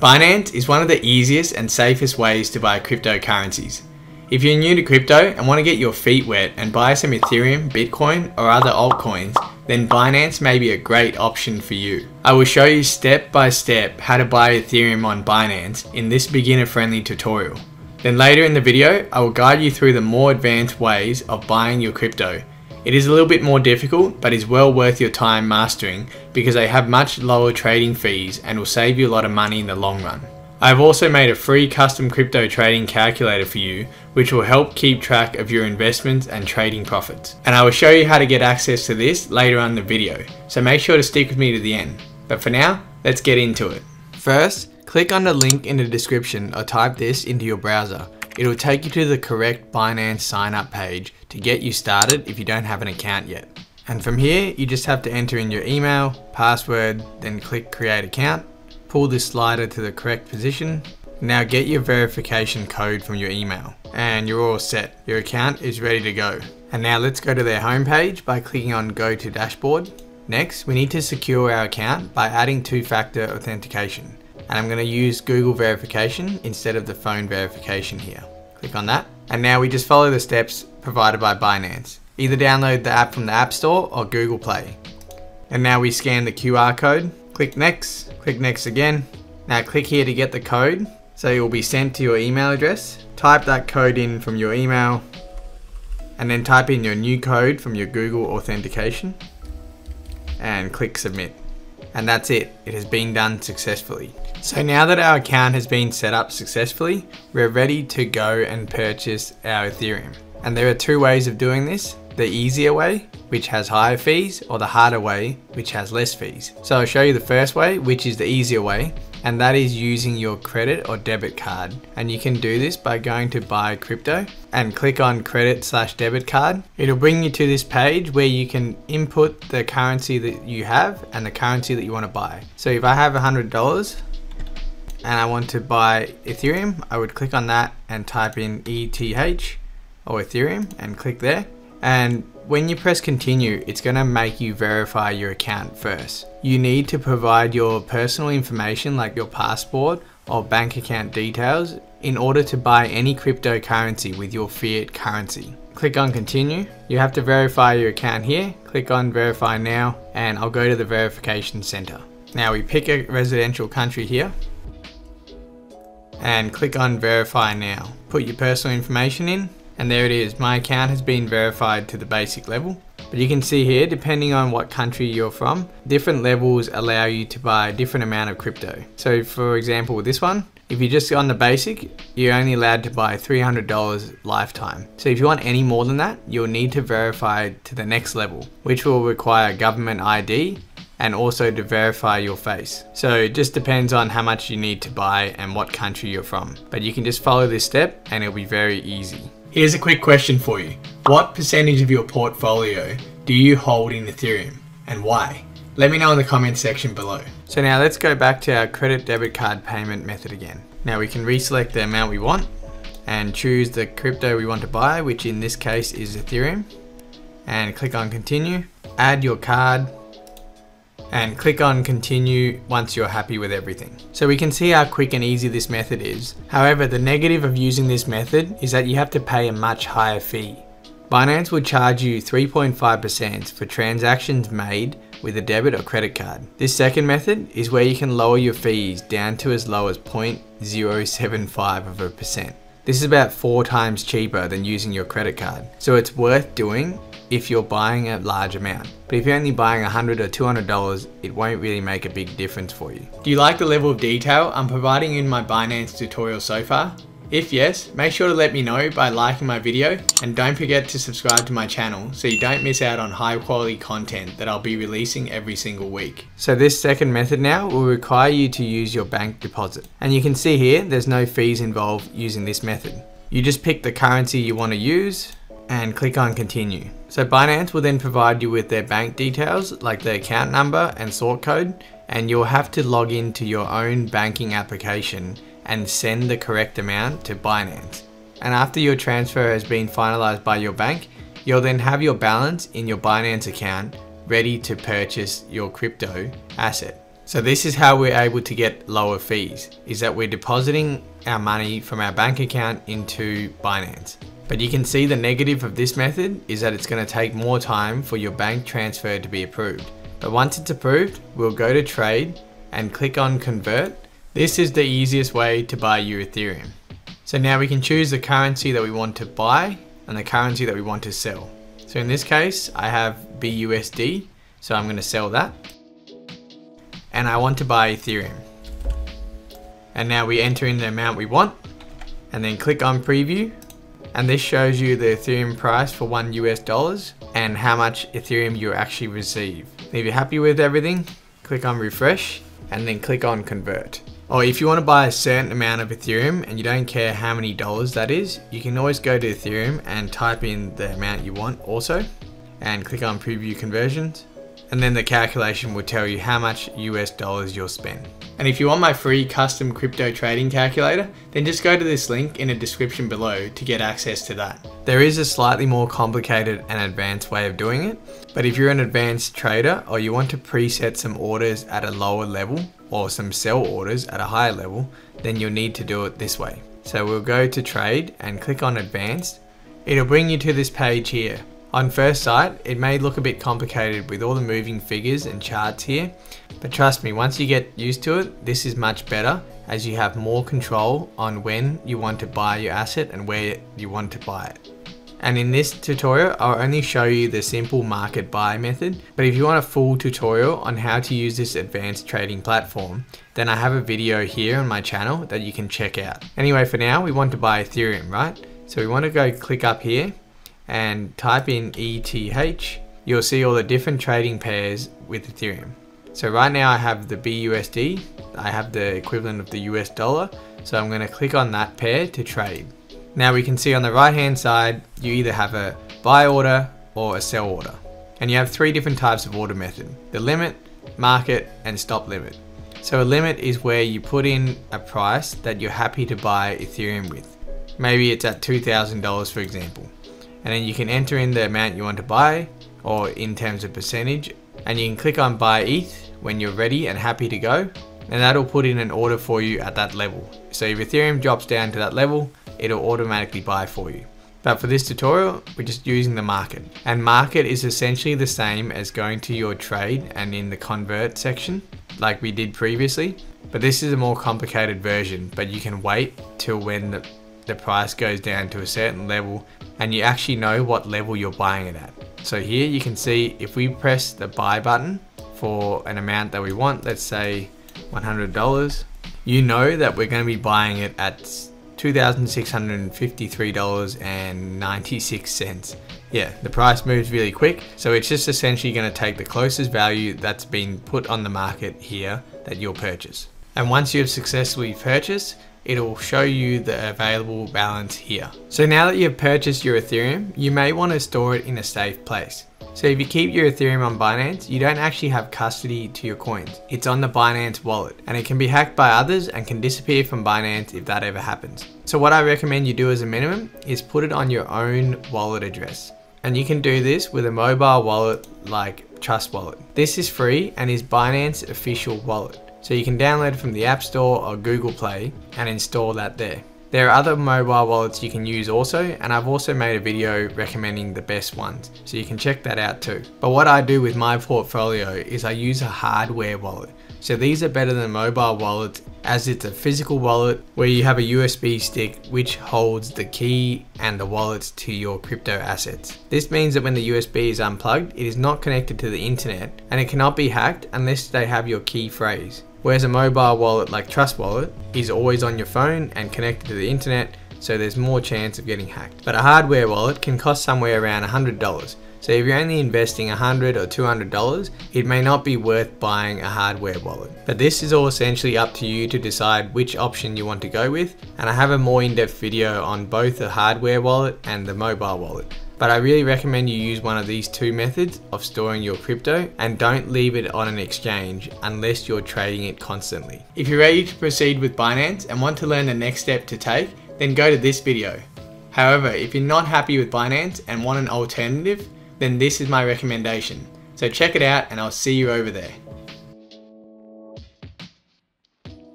Binance is one of the easiest and safest ways to buy cryptocurrencies. If you're new to crypto and want to get your feet wet and buy some Ethereum, Bitcoin or other altcoins, then Binance may be a great option for you. I will show you step by step how to buy Ethereum on Binance in this beginner friendly tutorial. Then later in the video, I will guide you through the more advanced ways of buying your crypto. It is a little bit more difficult, but is well worth your time mastering because they have much lower trading fees and will save you a lot of money in the long run. I have also made a free custom crypto trading calculator for you, which will help keep track of your investments and trading profits. And I will show you how to get access to this later on in the video, so make sure to stick with me to the end. But for now, let's get into it. First, click on the link in the description or type this into your browser. It will take you to the correct Binance sign up page to get you started if you don't have an account yet. And from here, you just have to enter in your email, password, then click create account. Pull this slider to the correct position. Now get your verification code from your email and you're all set. Your account is ready to go. And now let's go to their homepage by clicking on go to dashboard. Next, we need to secure our account by adding two-factor authentication. And I'm going to use Google verification instead of the phone verification here. Click on that. And now we just follow the steps provided by Binance. Either download the app from the App Store or Google Play. And now we scan the QR code. Click next again. Now click here to get the code. So it will be sent to your email address. Type that code in from your email and then type in your new code from your Google authentication and click submit. And that's it. It has been done successfully. So now that our account has been set up successfully, we're ready to go and purchase our Ethereum. And there are two ways of doing this. The easier way, which has higher fees, or the harder way, which has less fees. So I'll show you the first way, which is the easier way, and that is using your credit or debit card. And you can do this by going to buy crypto and click on credit/debit card. It'll bring you to this page where you can input the currency that you have and the currency that you want to buy. So if I have $100 and I want to buy Ethereum, I would click on that and type in ETH or Ethereum and click there. And when you press continue, it's going to make you verify your account first. You need to provide your personal information like your passport or bank account details in order to buy any cryptocurrency with your fiat currency. Click on continue. You have to verify your account here. Click on verify now and I'll go to the verification center. Now we pick a residential country here and click on verify now. Put your personal information in. And there it is, my account has been verified to the basic level. But you can see here, depending on what country you're from, different levels allow you to buy a different amount of crypto. So for example, with this one, if you're just on the basic, you're only allowed to buy $300 lifetime. So if you want any more than that, you'll need to verify to the next level, which will require government ID and also to verify your face. So it just depends on how much you need to buy and what country you're from. But you can just follow this step and it'll be very easy. Here's a quick question for you. What percentage of your portfolio do you hold in Ethereum and why? Let me know in the comments section below. So now let's go back to our credit debit card payment method again. Now we can reselect the amount we want and choose the crypto we want to buy, which in this case is Ethereum, and click on continue. Add your card and click on continue once you're happy with everything. So we can see how quick and easy this method is. However, the negative of using this method is that you have to pay a much higher fee. Binance will charge you 3.5% for transactions made with a debit or credit card. This second method is where you can lower your fees down to as low as 0.075%. This is about 4 times cheaper than using your credit card. So it's worth doing if you're buying a large amount. But if you're only buying $100 or $200, it won't really make a big difference for you. Do you like the level of detail I'm providing in my Binance tutorial so far? If yes, make sure to let me know by liking my video and don't forget to subscribe to my channel so you don't miss out on high quality content that I'll be releasing every single week. So this second method now will require you to use your bank deposit. And you can see here, there's no fees involved using this method. You just pick the currency you want to use and click on continue. So Binance will then provide you with their bank details like their account number and sort code, and you'll have to log into your own banking application and send the correct amount to Binance. And after your transfer has been finalized by your bank, you'll then have your balance in your Binance account ready to purchase your crypto asset. So this is how we're able to get lower fees, is that we're depositing our money from our bank account into Binance. But you can see the negative of this method is that it's going to take more time for your bank transfer to be approved. But once it's approved, we'll go to trade and click on convert. This is the easiest way to buy your Ethereum. So now we can choose the currency that we want to buy and the currency that we want to sell. So in this case, I have BUSD, so I'm going to sell that. And I want to buy Ethereum. And now we enter in the amount we want and then click on preview. And this shows you the Ethereum price for $1 and how much Ethereum you actually receive. If you're happy with everything, click on refresh and then click on convert. Or if you want to buy a certain amount of Ethereum and you don't care how many dollars that is, you can always go to Ethereum and type in the amount you want also and click on preview conversions. And then the calculation will tell you how much $US you'll spend. And if you want my free custom crypto trading calculator, then just go to this link in the description below to get access to that. There is a slightly more complicated and advanced way of doing it, but if you're an advanced trader or you want to preset some orders at a lower level or some sell orders at a higher level, then you'll need to do it this way. So we'll go to trade and click on advanced. It'll bring you to this page here. On first sight, it may look a bit complicated with all the moving figures and charts here, but trust me, once you get used to it, this is much better as you have more control on when you want to buy your asset and where you want to buy it. And in this tutorial, I'll only show you the simple market buy method, but if you want a full tutorial on how to use this advanced trading platform, then I have a video here on my channel that you can check out. Anyway, for now, we want to buy Ethereum, right? So we want to go click up here and type in ETH, you'll see all the different trading pairs with Ethereum. So right now I have the BUSD, I have the equivalent of the US dollar, so I'm going to click on that pair to trade. Now we can see on the right hand side, you either have a buy order or a sell order. And you have three different types of order method, the limit, market and stop limit. So a limit is where you put in a price that you're happy to buy Ethereum with. Maybe it's at $2,000 for example. And then you can enter in the amount you want to buy or in terms of percentage, and you can click on buy ETH when you're ready and happy to go, and that'll put in an order for you at that level. So if Ethereum drops down to that level, it'll automatically buy for you. But for this tutorial, we're just using the market, and market is essentially the same as going to your trade and in the convert section like we did previously, but this is a more complicated version, but you can wait till when the price goes down to a certain level and you actually know what level you're buying it at. So here you can see if we press the buy button for an amount that we want, let's say $100, you know that we're going to be buying it at $2,653.96. Yeah, the price moves really quick, so it's just essentially going to take the closest value that's been put on the market here that you'll purchase. And once you've successfully purchased, it'll show you the available balance here. So now that you've purchased your Ethereum, you may want to store it in a safe place. So if you keep your Ethereum on Binance, you don't actually have custody to your coins. It's on the Binance wallet, and it can be hacked by others and can disappear from Binance if that ever happens. So what I recommend you do as a minimum is put it on your own wallet address. And you can do this with a mobile wallet like Trust Wallet. This is free and is Binance official wallet. So you can download it from the App Store or Google Play and install that there. There are other mobile wallets you can use also, and I've also made a video recommending the best ones, so you can check that out too. But what I do with my portfolio is I use a hardware wallet. So these are better than mobile wallets as it's a physical wallet where you have a USB stick which holds the key and the wallets to your crypto assets. This means that when the USB is unplugged, it is not connected to the internet and it cannot be hacked unless they have your key phrase. Whereas a mobile wallet like Trust Wallet is always on your phone and connected to the internet, so there's more chance of getting hacked. But a hardware wallet can cost somewhere around $100. So if you're only investing $100 or $200, it may not be worth buying a hardware wallet. But this is all essentially up to you to decide which option you want to go with, and I have a more in-depth video on both the hardware wallet and the mobile wallet. But I really recommend you use one of these two methods of storing your crypto, and don't leave it on an exchange unless you're trading it constantly. If you're ready to proceed with Binance and want to learn the next step to take, then go to this video. However, if you're not happy with Binance and want an alternative, then this is my recommendation. So check it out and I'll see you over there.